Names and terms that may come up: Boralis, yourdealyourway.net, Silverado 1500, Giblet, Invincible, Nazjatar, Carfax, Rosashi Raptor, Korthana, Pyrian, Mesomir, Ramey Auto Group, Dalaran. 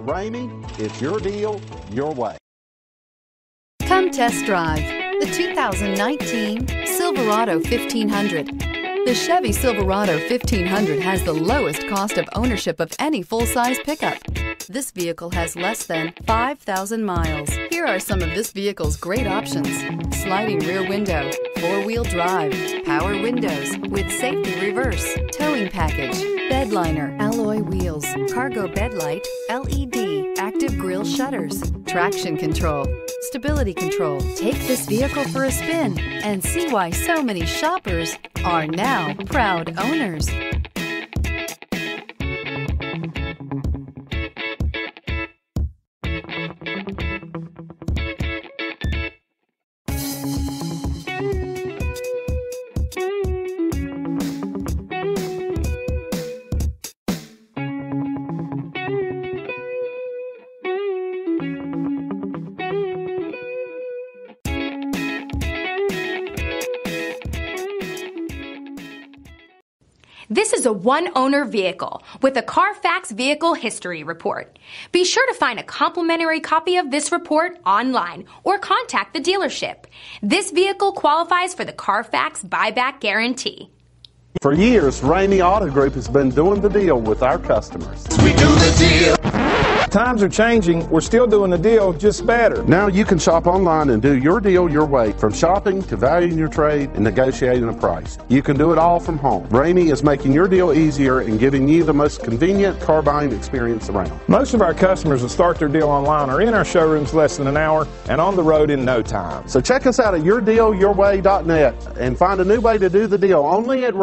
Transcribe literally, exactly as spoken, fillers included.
Ramey, it's your deal, your way. Come test drive the two thousand nineteen Silverado fifteen hundred. The Chevy Silverado fifteen hundred has the lowest cost of ownership of any full-size pickup. This vehicle has less than five thousand miles. Here are some of this vehicle's great options: sliding rear window, four-wheel drive, power windows with safety reverse, towing package, bed liner, alloy wheels, cargo bed light, L E D, active grille shutters, traction control, stability control. Take this vehicle for a spin and see why so many shoppers are now proud owners. This is a one-owner vehicle with a Carfax Vehicle History Report. Be sure to find a complimentary copy of this report online or contact the dealership. This vehicle qualifies for the Carfax Buyback Guarantee. For years, Ramey Auto Group has been doing the deal with our customers. We do the deal. Times are changing. We're still doing the deal, just better. Now you can shop online and do your deal your way, from shopping to valuing your trade and negotiating a price. You can do it all from home. Ramey is making your deal easier and giving you the most convenient car buying experience around. Most of our customers that start their deal online are in our showrooms less than an hour and on the road in no time. So check us out at your deal your way dot net and find a new way to do the deal only at Ramey.